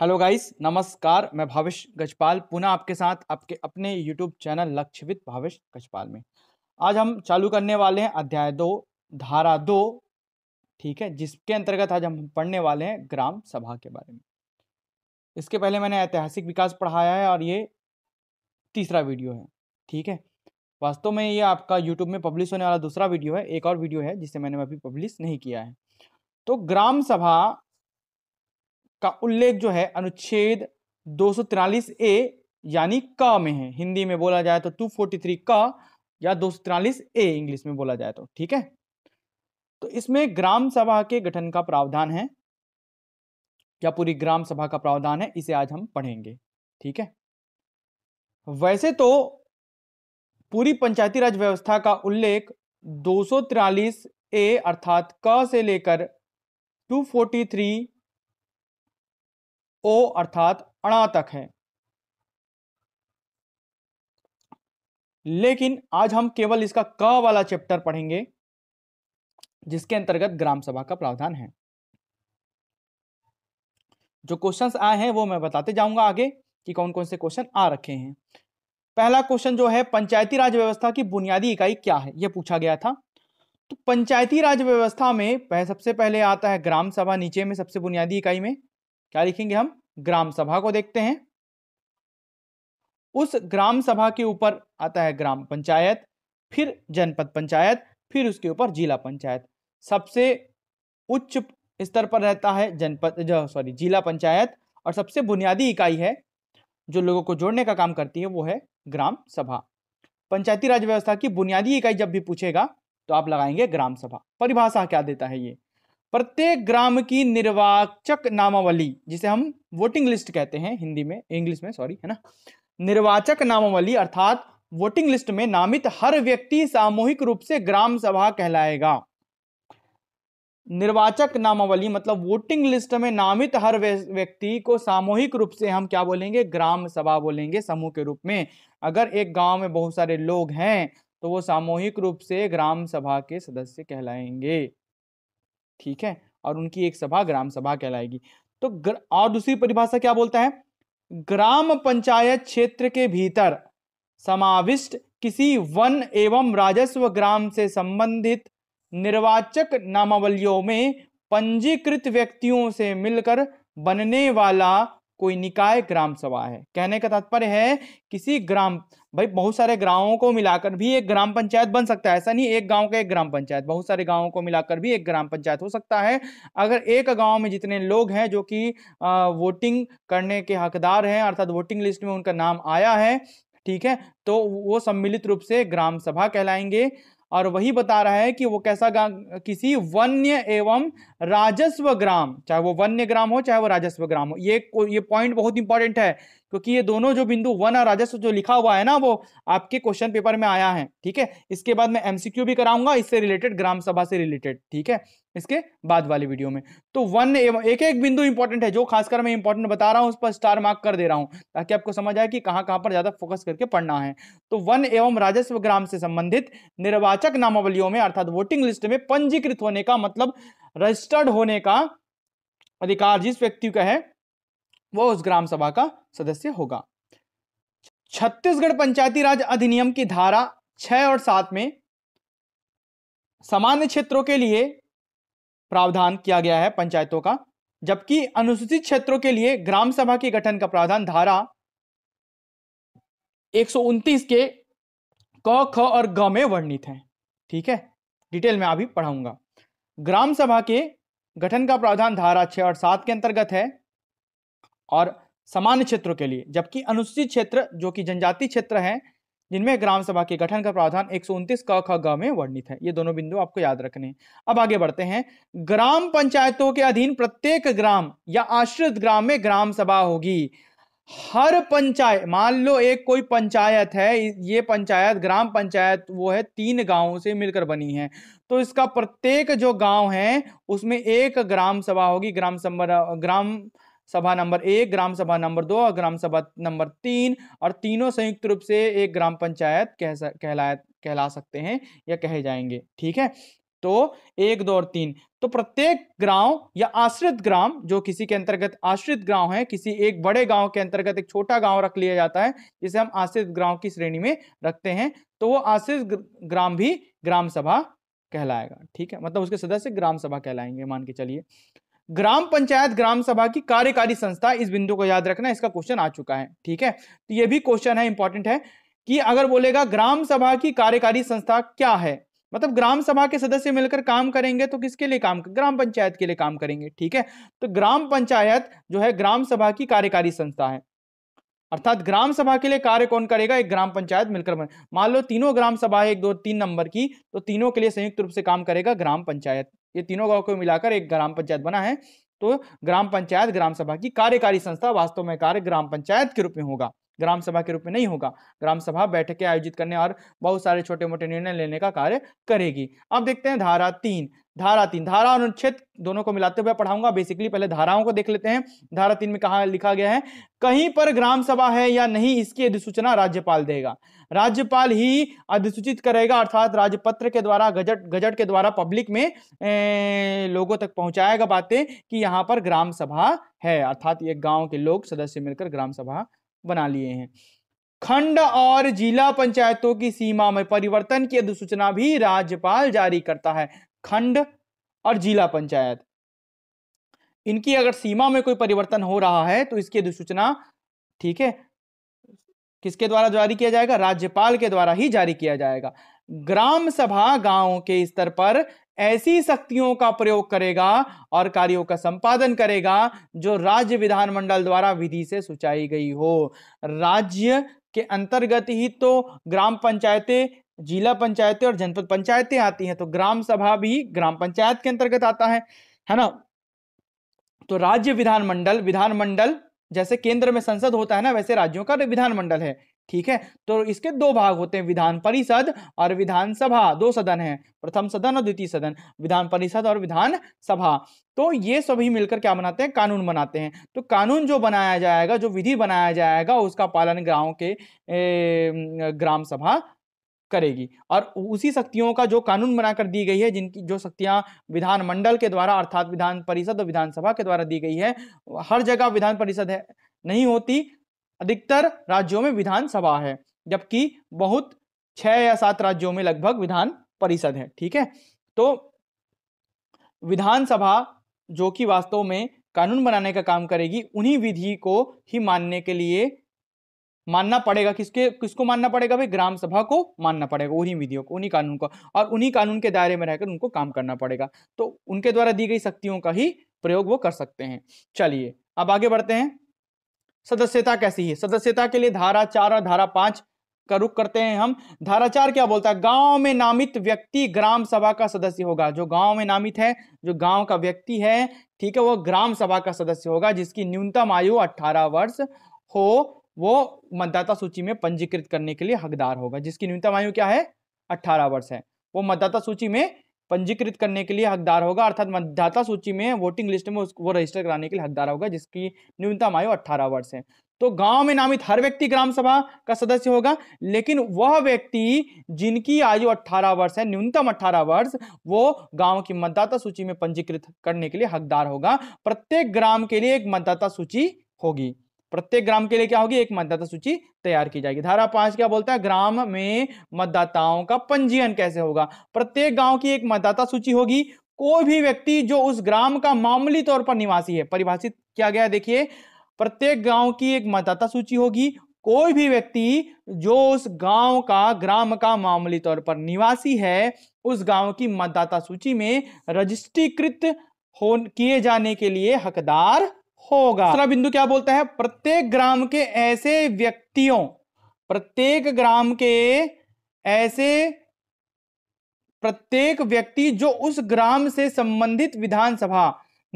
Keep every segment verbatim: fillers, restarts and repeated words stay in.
Hello guys, नमस्कार। मैं भावेश गजपाल पुनः आपके साथ आपके अपने YouTube channel Lakshya with Bhavesh Gajpal में। आज हम चालू करने वाले हैं अध्याय दो धारा दो, ठीक है, जिसके अंतर्गत आज हम पढ़ने वाले हैं ग्राम सभा के बारे में। इसके पहले मैंने ऐतिहासिक विकास पढ़ाया है और ये तीसरा वीडियो है, ठीक है। वास्तव में ये आपका यूट्यूब में पब्लिश होने वाला दूसरा वीडियो है, एक और वीडियो है जिसे मैंने अभी पब्लिश नहीं किया है। तो ग्राम सभा का उल्लेख जो है अनुच्छेद दो सौ तैंतालीस ए यानी क में है, हिंदी में बोला जाए तो दो सौ तैंतालीस क या दो सौ तैंतालीस ए इंग्लिश में बोला जाए तो, ठीक है। तो इसमें ग्राम सभा के गठन का प्रावधान है या पूरी ग्राम सभा का प्रावधान है, इसे आज हम पढ़ेंगे, ठीक है। वैसे तो पूरी पंचायती राज व्यवस्था का उल्लेख दो सौ तैंतालीस ए अर्थात क से लेकर दो सौ तैंतालीस ओ अर्थात अणा तक है, लेकिन आज हम केवल इसका क वाला चैप्टर पढ़ेंगे जिसके अंतर्गत ग्राम सभा का प्रावधान है। जो क्वेश्चंस आए हैं वो मैं बताते जाऊंगा आगे कि कौन कौन से क्वेश्चन आ रखे हैं। पहला क्वेश्चन जो है, पंचायती राज व्यवस्था की बुनियादी इकाई क्या है, यह पूछा गया था। तो पंचायती राज व्यवस्था में पह, सबसे पहले आता है ग्राम सभा, नीचे में सबसे बुनियादी इकाई में क्या लिखेंगे हम, ग्राम सभा को देखते हैं। उस ग्राम सभा के ऊपर आता है ग्राम पंचायत, फिर जनपद पंचायत, फिर उसके ऊपर जिला पंचायत। सबसे उच्च स्तर पर रहता है जनपद जो सॉरी जिला पंचायत, और सबसे बुनियादी इकाई है जो लोगों को जोड़ने का काम करती है वो है ग्राम सभा। पंचायती राज व्यवस्था की बुनियादी इकाई जब भी पूछेगा तो आप लगाएंगे ग्राम सभा। परिभाषा क्या देता है ये, प्रत्येक ग्राम की निर्वाचक नामावली, जिसे हम वोटिंग लिस्ट कहते हैं हिंदी में, इंग्लिश में सॉरी है ना, निर्वाचक नामावली अर्थात वोटिंग लिस्ट में नामित हर व्यक्ति सामूहिक रूप से ग्राम सभा कहलाएगा। निर्वाचक नामावली मतलब वोटिंग लिस्ट में नामित हर व्यक्ति को सामूहिक रूप से हम क्या बोलेंगे, ग्राम सभा बोलेंगे। समूह के रूप में अगर एक गाँव में बहुत सारे लोग हैं तो वो सामूहिक रूप से ग्राम सभा के सदस्य कहलाएंगे, ठीक है, और उनकी एक सभा ग्राम सभा कहलाएगी। तो ग्र... और दूसरी परिभाषा क्या बोलता है, ग्राम पंचायत क्षेत्र के भीतर समाविष्ट किसी वन एवं राजस्व ग्राम से संबंधित निर्वाचक नामावलियों में पंजीकृत व्यक्तियों से मिलकर बनने वाला कोई निकाय ग्राम सभा है। कहने का तात्पर्य है किसी ग्राम, भाई बहुत सारे गांवों को मिलाकर भी एक ग्राम पंचायत बन सकता है, ऐसा नहीं एक गांव का एक ग्राम पंचायत, बहुत सारे गांवों को मिलाकर भी एक ग्राम पंचायत हो सकता है। अगर एक गांव में जितने लोग हैं जो कि वोटिंग करने के हकदार हैं अर्थात वोटिंग लिस्ट में उनका नाम आया है, ठीक है, तो वो सम्मिलित रूप से ग्राम सभा कहलाएंगे। और वही बता रहा है कि वो कैसा गांव, किसी वन्य एवं राजस्व ग्राम, चाहे वो वन्य ग्राम हो चाहे वो राजस्व ग्राम हो। ये ये पॉइंट बहुत इंपॉर्टेंट है क्योंकि ये दोनों जो बिंदु वन और राजस्व जो लिखा हुआ है ना वो आपके क्वेश्चन पेपर में आया है, ठीक है। इसके बाद मैं एमसीक्यू भी कराऊंगा इससे रिलेटेड, ग्राम सभा से रिलेटेड, ठीक है, इसके बाद वाले वीडियो में। तो वन एवं एक एक बिंदु इंपॉर्टेंट है, जो खासकर मैं इंपॉर्टेंट बता रहा हूँ उस पर स्टार मार्क कर दे रहा हूँ ताकि आपको समझ आए कि कहाँ कहाँ पर ज्यादा फोकस करके पढ़ना है। तो वन एवं राजस्व ग्राम से संबंधित निर्वाचक नामावलियों में अर्थात वोटिंग लिस्ट में पंजीकृत होने का मतलब रजिस्टर्ड होने का अधिकार जिस व्यक्ति का है वो उस ग्राम सभा का सदस्य होगा। छत्तीसगढ़ पंचायती राज अधिनियम की धारा छह और सात में सामान्य क्षेत्रों के लिए प्रावधान किया गया है पंचायतों का, जबकि अनुसूचित क्षेत्रों के लिए ग्राम सभा के गठन का प्रावधान धारा एक सौ उनतीस के क, ख और ग में वर्णित है, ठीक है। डिटेल में अभी पढ़ाऊंगा। ग्राम सभा के गठन का प्रावधान धारा छह और सात के अंतर्गत है और सामान्य क्षेत्रों के लिए, जबकि अनुसूचित क्षेत्र जो कि जनजाति क्षेत्र हैं जिनमें ग्राम सभा के गठन का प्रावधान एक सौ उनतीस क ख ग में वर्णित है। ये दोनों बिंदु आपको याद रखने हैं। अब आगे बढ़ते हैं। ग्राम पंचायतों के अधीन प्रत्येक ग्राम या आश्रित ग्राम में ग्राम सभा होगी। हर पंचायत, मान लो एक कोई पंचायत है, ये पंचायत ग्राम पंचायत वो है तीन गांवों से मिलकर बनी है, तो इसका प्रत्येक जो गांव है उसमें एक ग्राम सभा होगी। ग्राम सभा ग्राम सभा नंबर एक, ग्राम सभा नंबर दो और ग्राम सभा नंबर तीन, और तीनों संयुक्त रूप से एक ग्राम पंचायत कहला कहला सकते हैं या कहे जाएंगे, ठीक है। तो एक दो और तीन। तो प्रत्येक गांव या आश्रित ग्राम, जो किसी के अंतर्गत आश्रित गांव है, किसी एक बड़े गांव के अंतर्गत एक छोटा गांव रख लिया जाता है जिसे हम आश्रित ग्राम की श्रेणी में रखते हैं, तो वो आश्रित ग्राम भी ग्राम सभा कहलाएगा। ठीक है, मतलब उसके सदस्य ग्राम सभा कहलाएंगे, मान के चलिए। ग्राम पंचायत ग्राम सभा की कार्यकारी संस्था, इस बिंदु को याद रखना, इसका क्वेश्चन आ चुका है। ठीक है, तो ये भी क्वेश्चन है, इंपॉर्टेंट है कि अगर बोलेगा ग्राम सभा की कार्यकारी संस्था क्या है, मतलब ग्राम सभा के सदस्य मिलकर काम करेंगे तो किसके लिए काम, ग्राम पंचायत के लिए काम करेंगे। ठीक है, तो ग्राम पंचायत जो है ग्राम सभा की कार्यकारी संस्था है, अर्थात ग्राम सभा के लिए कार्य कौन करेगा, एक ग्राम पंचायत मिलकर। मान लो तीनों ग्राम सभा है एक दो तीन नंबर की, तो तीनों के लिए संयुक्त रूप से काम करेगा ग्राम पंचायत। ये तीनों गांव को मिलाकर एक ग्राम पंचायत बना है, तो ग्राम पंचायत ग्राम सभा की कार्यकारी संस्था, वास्तव में कार्य ग्राम पंचायत के रूप में होगा, ग्राम सभा के रूप में नहीं होगा। ग्राम सभा बैठकें आयोजित करने और बहुत सारे छोटे मोटे निर्णय लेने का कार्य करेगी। अब देखते हैं धारा तीन, धारा तीन धारा और अनुच्छेद दोनों को मिलाते हुए पढ़ाऊंगा। बेसिकली पहले धाराओं को देख लेते हैं। धारा तीन में कहा लिखा गया है, कहीं पर ग्राम सभा है या नहीं इसकी अधिसूचना राज्यपाल देगा, राज्यपाल ही अधिसूचित करेगा, अर्थात राजपत्र के द्वारा, गजट गजट के द्वारा पब्लिक में ए, लोगों तक पहुंचाएगा बातें कि यहाँ पर ग्राम सभा है, अर्थात ये गाँव के लोग सदस्य मिलकर ग्राम सभा बना लिए हैं। खंड और जिला पंचायतों की सीमा में परिवर्तन की अधिसूचना भी राज्यपाल जारी करता है। खंड और जिला पंचायत, इनकी अगर सीमा में कोई परिवर्तन हो रहा है तो इसकी अधिसूचना, ठीक है, किसके द्वारा जारी किया जाएगा, राज्यपाल के द्वारा ही जारी किया जाएगा। ग्राम सभा गांवों के स्तर पर ऐसी शक्तियों का प्रयोग करेगा और कार्यों का संपादन करेगा जो राज्य विधानमंडल द्वारा विधि से सुचाई गई हो। राज्य के अंतर्गत ही तो ग्राम पंचायतें, जिला पंचायतें और जनपद पंचायतें आती हैं, तो ग्राम सभा भी ग्राम पंचायत के अंतर्गत आता है, है ना। तो राज्य विधानमंडल, विधानमंडल जैसे केंद्र में संसद होता है ना, वैसे राज्यों का विधानमंडल है। ठीक है, तो इसके दो भाग होते हैं, विधान परिषद और विधानसभा, दो सदन हैं, प्रथम सदन और द्वितीय सदन, विधान परिषद और विधान सभा। तो ये सभी मिलकर क्या बनाते हैं, कानून बनाते हैं। तो कानून जो बनाया जाएगा, जो विधि बनाया जाएगा, उसका पालन गाँव के ए, ग्राम सभा करेगी, और उसी शक्तियों का जो कानून बनाकर दी गई है, जिनकी जो शक्तियां विधानमंडल के द्वारा अर्थात विधान परिषद और विधानसभा के द्वारा दी गई है। हर जगह विधान परिषद है नहीं होती, अधिकतर राज्यों में विधानसभा है, जबकि बहुत छह या सात राज्यों में लगभग विधान परिषद है। ठीक है, तो विधानसभा जो कि वास्तव में कानून बनाने का काम करेगी, उन्हीं विधि को ही मानने के लिए मानना पड़ेगा, किसके किसको मानना पड़ेगा भाई, ग्राम सभा को मानना पड़ेगा, उन्हीं विधियों को, उन्हीं कानून को, और उन्हीं कानून के दायरे में रहकर उनको काम करना पड़ेगा। तो उनके द्वारा दी गई शक्तियों का ही प्रयोग वो कर सकते हैं। चलिए अब आगे बढ़ते हैं। सदस्यता कैसी है, सदस्यता के लिए धारा चार और धारा पांच का रुख करते हैं हम। धारा चार क्या बोलता है, गांव में नामित व्यक्ति ग्राम सभा का सदस्य होगा। जो गांव में नामित है, जो गांव का व्यक्ति है, ठीक है, वो ग्राम सभा का सदस्य होगा, जिसकी न्यूनतम आयु अठारह वर्ष हो, वो मतदाता सूची में पंजीकृत करने के लिए हकदार होगा। जिसकी न्यूनतम आयु क्या है, अठारह वर्ष है, वो मतदाता सूची में पंजीकृत करने के लिए हकदार होगा, अर्थात मतदाता सूची में, वोटिंग लिस्ट में वो रजिस्टर कराने के लिए हकदार होगा, जिसकी न्यूनतम आयु अठारह वर्ष है। तो गांव में नामित हर व्यक्ति ग्राम सभा का सदस्य होगा, लेकिन वह व्यक्ति जिनकी आयु अठारह वर्ष है, न्यूनतम अठारह वर्ष, वो गांव की मतदाता सूची में पंजीकृत करने के लिए हकदार होगा। प्रत्येक ग्राम के लिए एक मतदाता सूची होगी, प्रत्येक ग्राम के लिए क्या होगी, एक मतदाता सूची तैयार की जाएगी। धारा पांच क्या बोलता है, ग्राम में मतदाताओं का पंजीयन कैसे होगा। प्रत्येक गांव की एक मतदाता सूची होगी। कोई भी व्यक्ति जो उस ग्राम का मामूली तौर पर निवासी है, परिभाषित किया गया, देखिए, प्रत्येक गांव की एक मतदाता सूची होगी। कोई भी व्यक्ति जो उस गांव का, ग्राम का मामूली तौर पर निवासी है, उस गांव की मतदाता सूची में रजिस्ट्रीकृत हो किए जाने के लिए हकदार होगा। दूसरा बिंदु क्या बोलता है, प्रत्येक ग्राम के ऐसे व्यक्तियों, प्रत्येक ग्राम के ऐसे प्रत्येक व्यक्ति जो उस ग्राम से संबंधित विधानसभा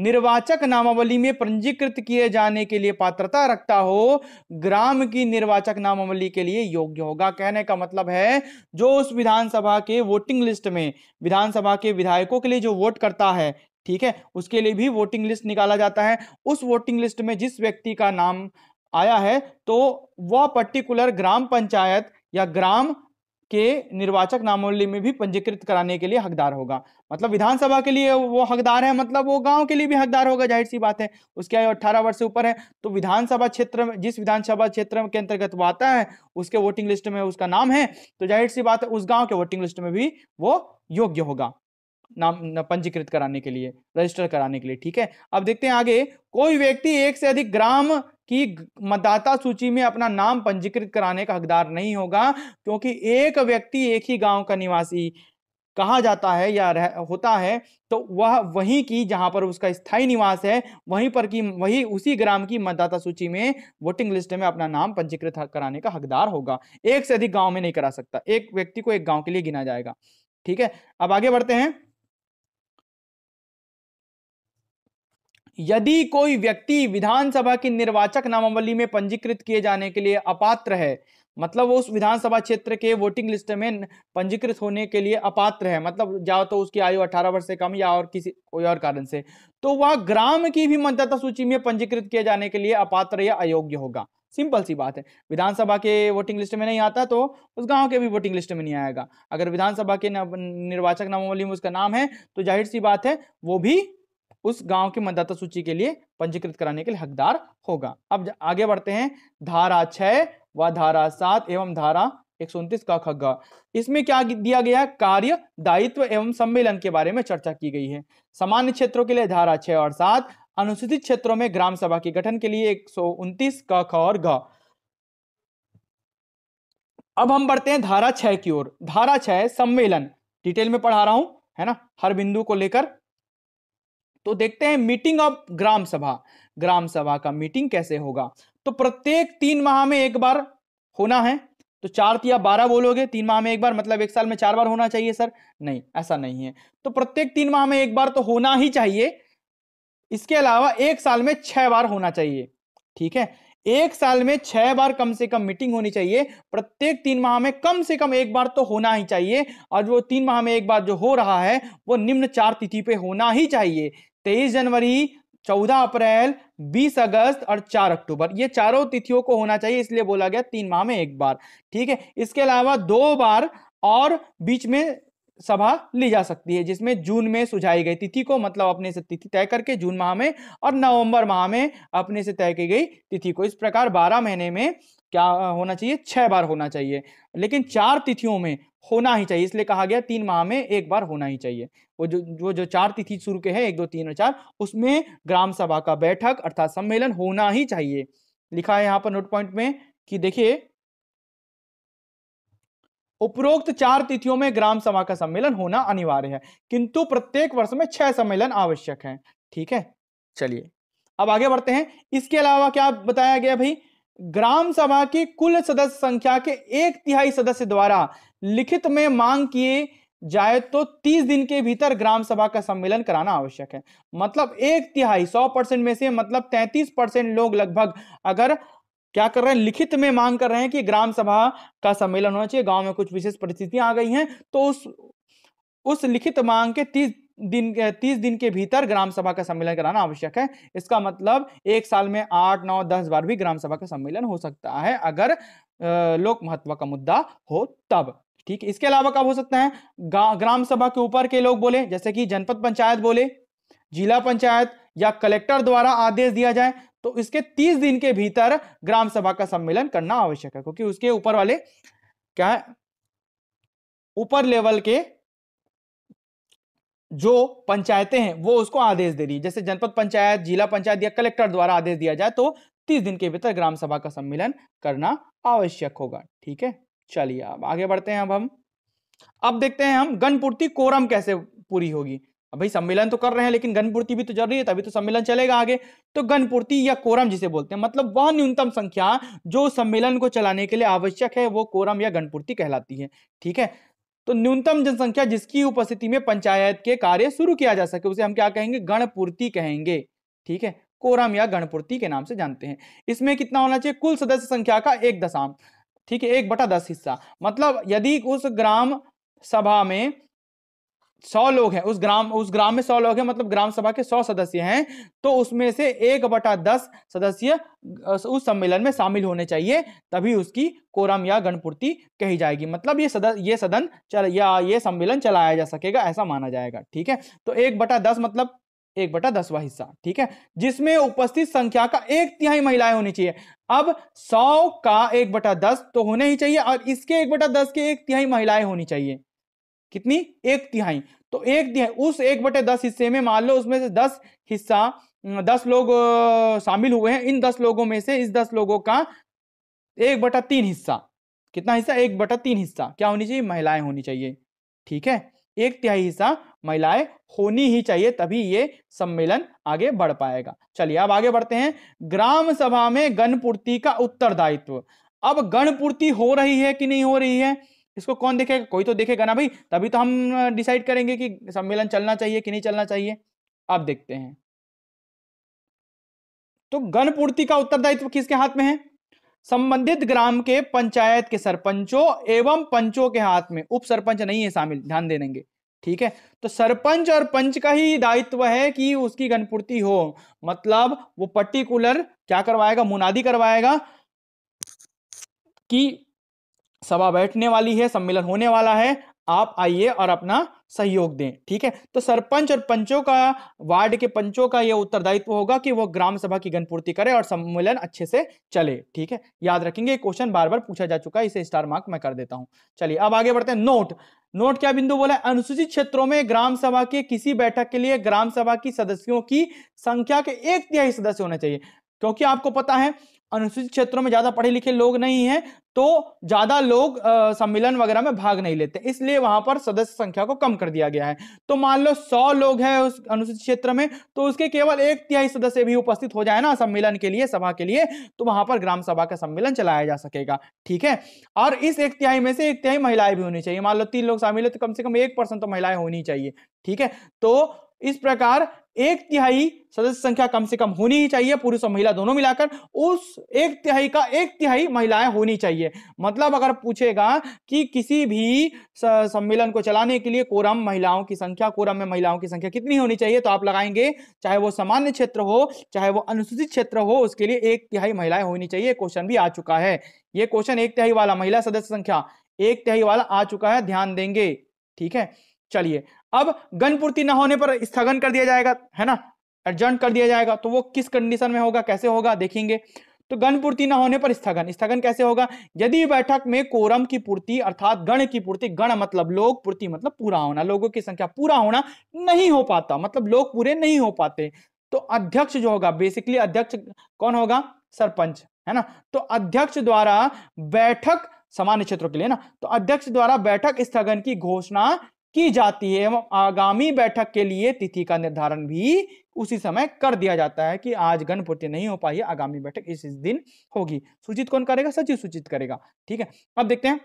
निर्वाचक नामावली में पंजीकृत किए जाने के लिए पात्रता रखता हो, ग्राम की निर्वाचक नामावली के लिए योग्य होगा। कहने का मतलब है जो उस विधानसभा के वोटिंग लिस्ट में, विधानसभा के विधायकों के लिए जो वोट करता है, ठीक है, उसके लिए भी वोटिंग लिस्ट निकाला जाता है। उस वोटिंग लिस्ट में जिस व्यक्ति का नाम आया है, तो वह पर्टिकुलर ग्राम पंचायत या ग्राम के निर्वाचक नामावली में भी पंजीकृत कराने के लिए हकदार होगा। मतलब विधानसभा के लिए वो हकदार है, मतलब वो गांव के लिए भी हकदार होगा, जाहिर सी बात है। उसकी आयु अठारह वर्ष से ऊपर है तो विधानसभा क्षेत्र में, जिस विधानसभा क्षेत्र के अंतर्गत वो आता है उसके वोटिंग लिस्ट में उसका नाम है तो जाहिर सी बात है उस गाँव के वोटिंग लिस्ट में भी वो योग्य होगा नाम पंजीकृत कराने के लिए, रजिस्टर कराने के लिए। ठीक है, अब देखते हैं आगे। कोई व्यक्ति एक से अधिक ग्राम की मतदाता सूची में अपना नाम पंजीकृत कराने का हकदार नहीं होगा, क्योंकि एक व्यक्ति एक ही गांव का निवासी कहा जाता है या रह, होता है तो वह वहीं की जहां पर उसका स्थायी निवास है वहीं पर की वही उसी ग्राम की मतदाता सूची में वोटिंग लिस्ट में अपना नाम पंजीकृत कराने का हकदार होगा। एक से अधिक गाँव में नहीं करा सकता, एक व्यक्ति को एक गाँव के लिए गिना जाएगा। ठीक है, अब आगे बढ़ते हैं। यदि कोई व्यक्ति विधानसभा की निर्वाचक नामावली में पंजीकृत किए जाने के लिए अपात्र है, मतलब उस विधानसभा क्षेत्र के वोटिंग लिस्ट में पंजीकृत होने के लिए अपात्र है, मतलब या तो उसकी आयु अठारह वर्ष से कम या और किसी कोई और कारण से, तो वह ग्राम की भी मतदाता सूची में पंजीकृत किए जाने के लिए अपात्र या अयोग्य होगा। सिंपल सी बात है, विधानसभा के वोटिंग लिस्ट में नहीं आता तो उस गांव के भी वोटिंग लिस्ट में नहीं आएगा। अगर विधानसभा के निर्वाचक नामावली में उसका नाम है तो जाहिर सी बात है वो भी उस गांव की मतदाता सूची के लिए पंजीकृत कराने के लिए हकदार होगा। अब आगे बढ़ते हैं। धारा छह व धारा सात एवं धारा एक सौ उनतीस का खग्गा, इसमें क्या दिया गया, कार्य दायित्व एवं सम्मेलन के बारे में चर्चा की गई है। सामान्य क्षेत्रों के लिए धारा छह और सात, अनुसूचित क्षेत्रों में ग्राम सभा के गठन के लिए एक सौ उनतीस का ख और घ। अब हम बढ़ते हैं धारा छह की ओर। धारा छह सम्मेलन डिटेल में पढ़ा रहा हूं, है ना, हर बिंदु को लेकर। तो देखते हैं मीटिंग ऑफ ग्राम सभा। ग्राम सभा का मीटिंग कैसे होगा, तो प्रत्येक तीन माह में एक बार होना है, तो चार तिया बारह बोलोगे, तीन माह में एक बार मतलब एक साल में चार बार होना चाहिए सर, नहीं ऐसा नहीं है। तो प्रत्येक तीन माह में एक बार तो होना ही चाहिए, इसके अलावा एक साल में छह बार होना चाहिए। ठीक है, एक साल में छह बार कम से कम मीटिंग होनी चाहिए, प्रत्येक तीन माह में कम से कम एक बार तो होना ही चाहिए, और वो तीन माह में एक बार जो हो रहा है वो निम्न चार तिथि पे होना ही चाहिए, तेईस जनवरी, चौदह अप्रैल, बीस अगस्त और चार अक्टूबर। ये चारों तिथियों को होना चाहिए, इसलिए बोला गया तीन माह में एक बार। ठीक है, इसके अलावा दो बार और बीच में सभा ली जा सकती है, जिसमें जून में सुझाई गई तिथि को, मतलब अपने से तिथि तय करके जून माह में, और नवंबर माह में अपने से तय की गई तिथि को। इस प्रकार बारह महीने में क्या होना चाहिए, छह बार होना चाहिए, लेकिन चार तिथियों में होना ही चाहिए, इसलिए कहा गया तीन माह में एक बार होना ही चाहिए। वो जो वो जो चार तिथि शुरू के है, एक दो तीन और चार, उसमें ग्राम सभा का बैठक अर्थात सम्मेलन होना ही चाहिए। लिखा है यहाँ पर नोट पॉइंट में कि देखिए उपरोक्त चार तिथियों में ग्राम सभा का सम्मेलन होना अनिवार्य है, किंतु प्रत्येक वर्ष में छह सम्मेलन आवश्यक है। ठीक है, चलिए अब आगे बढ़ते हैं। इसके अलावा क्या बताया गया भाई, ग्राम सभा की कुल सदस्य संख्या के एक तिहाई सदस्य द्वारा लिखित में मांग किए जाए तो तीस दिन के भीतर ग्राम सभा का सम्मेलन कराना आवश्यक है। मतलब एक तिहाई सौ परसेंट में से, मतलब तैंतीस परसेंट लोग लगभग अगर क्या कर रहे हैं, लिखित में मांग कर रहे हैं कि ग्राम सभा का सम्मेलन होना चाहिए, गांव में कुछ विशेष परिस्थितियां आ गई हैं, तो उस उस लिखित मांग के तीस दिन तीस दिन के भीतर ग्राम सभा का सम्मेलन कराना आवश्यक है। इसका मतलब एक साल में आठ नौ दस बार भी ग्राम सभा का सम्मेलन हो सकता है, अगर लोक महत्व का मुद्दा हो तब। ठीक है, इसके अलावा कब हो सकता है, ग्राम सभा के ऊपर के लोग बोले, जैसे कि जनपद पंचायत बोले, जिला पंचायत या कलेक्टर द्वारा आदेश दिया जाए, तो इसके तीस दिन के भीतर ग्राम सभा का सम्मेलन करना आवश्यक है, क्योंकि उसके ऊपर वाले क्या है, ऊपर लेवल के जो पंचायतें हैं वो उसको आदेश दे रही है, जैसे जनपद पंचायत, जिला पंचायत या कलेक्टर द्वारा आदेश दिया जाए तो तीस दिन के भीतर ग्राम सभा का सम्मेलन करना आवश्यक होगा। ठीक है, चलिए अब आगे बढ़ते हैं। अब हम अब देखते हैं हम गणपूर्ति कोरम कैसे पूरी होगी। भाई सम्मेलन तो कर रहे हैं लेकिन गणपूर्ति भी तो जरूरी है, तभी तो सम्मेलन चलेगा आगे। तो गणपूर्ति या कोरम जिसे बोलते हैं, मतलब वह न्यूनतम संख्या जो सम्मेलन को चलाने के लिए आवश्यक है, वो कोरम या गणपूर्ति कहलाती है। ठीक है, तो न्यूनतम जनसंख्या जिसकी उपस्थिति में पंचायत के कार्य शुरू किया जा सके उसे हम क्या कहेंगे, गणपूर्ति कहेंगे। ठीक है, कोरम या गणपूर्ति के नाम से जानते हैं। इसमें कितना होना चाहिए, कुल सदस्य संख्या का एक दशांश, ठीक है, एक बटा दस हिस्सा। मतलब यदि उस ग्राम सभा में सौ लोग हैं, उस ग्राम उस ग्राम में सौ लोग हैं, मतलब ग्राम सभा के सौ सदस्य हैं, तो उसमें से एक बटा दस सदस्य उस सम्मेलन में शामिल होने चाहिए, तभी उसकी कोरम या गणपूर्ति कही जाएगी। मतलब ये सदन ये सदन चल या ये सम्मेलन चलाया जा सकेगा, ऐसा माना जाएगा। ठीक है, तो एक बटा दस मतलब एक बटा दसवां हिस्सा, ठीक है, जिसमें उपस्थित संख्या का एक तिहाई महिलाएं होनी चाहिए। अब सौ का एक बटा दस तो होने ही चाहिए, और इसके एक बटा दस के एक तिहाई महिलाएं होनी चाहिए। कितनी? एक तिहाई। तो एक तिहाई उस एक बटे दस हिस्से में, मान लो उसमें से दस हिस्सा दस लोग शामिल हुए हैं, इन दस लोगों में से इस दस लोगों का एक बटा तीन हिस्सा, कितना हिस्सा? एक बटा तीन हिस्सा क्या होनी चाहिए? महिलाएं होनी चाहिए। ठीक है, एक तिहाई हिस्सा महिलाएं होनी ही चाहिए, तभी ये सम्मेलन आगे बढ़ पाएगा। चलिए अब आगे बढ़ते हैं। ग्राम सभा में गणपूर्ति का उत्तरदायित्व। अब गणपूर्ति हो रही है कि नहीं हो रही है, इसको कौन देखेगा? कोई तो देखेगा ना भाई, तभी तो हम डिसाइड करेंगे कि सम्मेलन चलना चाहिए कि नहीं चलना चाहिए। अब देखते हैं, तो गणपूर्ति का उत्तरदायित्व किसके हाथ में है? संबंधित ग्राम के पंचायत के सरपंचों एवं पंचों के हाथ में। उप सरपंच नहीं है शामिल, ध्यान दे देंगे। ठीक है, तो सरपंच और पंच का ही दायित्व है कि उसकी गणपूर्ति हो। मतलब वो पर्टिकुलर क्या करवाएगा? मुनादी करवाएगा कि सभा बैठने वाली है, सम्मेलन होने वाला है, आप आइए और अपना सहयोग दें। ठीक है, तो सरपंच और पंचों का, वार्ड के पंचों का यह उत्तरदायित्व होगा कि वो ग्राम सभा की गणपूर्ति करे और सम्मेलन अच्छे से चले। ठीक है, याद रखेंगे, क्वेश्चन बार बार पूछा जा चुका है, इसे स्टार मार्क मैं कर देता हूं। चलिए अब आगे बढ़ते हैं। नोट नोट क्या बिंदु बोला है? अनुसूचित क्षेत्रों में ग्राम सभा के किसी बैठक के लिए ग्राम सभा की सदस्यों की संख्या के एक तिहाई सदस्य होने चाहिए, क्योंकि आपको पता है अनुसूचित क्षेत्रों में ज्यादा पढ़े लिखे लोग नहीं हैं, तो ज्यादा लोग सम्मेलन वगैरह में भाग नहीं लेते, इसलिए वहां पर सदस्य संख्या को कम कर दिया गया है। तो मान लो सौ लोग हैं उस अनुसूचित क्षेत्र में, तो उसके केवल एक तिहाई सदस्य भी उपस्थित हो जाए ना सम्मेलन के लिए, सभा के लिए, तो वहां पर ग्राम सभा का सम्मेलन चलाया जा सकेगा। ठीक है, और इस एक तिहाई में से एक तिहाई महिलाएं भी होनी चाहिए। मान लो तीन लोग शामिल है तो कम से कम एक परसेंट तो महिलाएं होनी चाहिए। ठीक है, तो इस प्रकार एक तिहाई सदस्य संख्या कम से कम होनी ही चाहिए, पुरुष और महिला दोनों मिलाकर उस एक तिहाई का एक तिहाई महिलाएं होनी चाहिए। मतलब अगर पूछेगा कि किसी भी सम्मेलन को चलाने के लिए कोरम महिलाओं की संख्या कोरम में महिलाओं की संख्या कितनी होनी चाहिए, तो आप लगाएंगे, चाहे वो सामान्य क्षेत्र हो चाहे वो अनुसूचित क्षेत्र हो, उसके लिए एक तिहाई महिलाएं होनी चाहिए। क्वेश्चन भी आ चुका है, ये क्वेश्चन एक तिहाई वाला महिला सदस्य संख्या एक तिहाई वाला आ चुका है, ध्यान देंगे। ठीक है, चलिए अब गणपूर्ति न होने पर स्थगन कर दिया जाएगा, है ना, एडजंट कर दिया जाएगा, तो वो किस कंडीशन में होगा, कैसे होगा, देखेंगे। तो गणपूर्ति न होने पर स्थगन स्थगन कैसे होगा? यदि बैठक में कोरम की पूर्ति अर्थात गण की पूर्ति, गण मतलब लोग, पूर्ति मतलब पूरा होना, लोगों की संख्या पूरा होना नहीं हो पाता, मतलब लोग पूरे नहीं हो पाते, तो अध्यक्ष जो होगा, बेसिकली अध्यक्ष कौन होगा? सरपंच, है ना, तो अध्यक्ष द्वारा बैठक, सामान्य क्षेत्रों के लिए ना, तो अध्यक्ष द्वारा बैठक स्थगन की घोषणा की जाती है एवं आगामी बैठक के लिए तिथि का निर्धारण भी उसी समय कर दिया जाता है कि आज गणपूर्ति नहीं हो पाई है, आगामी बैठक इस इस दिन होगी। सूचित कौन करेगा? सचिव सूचित करेगा। ठीक है, अब देखते हैं,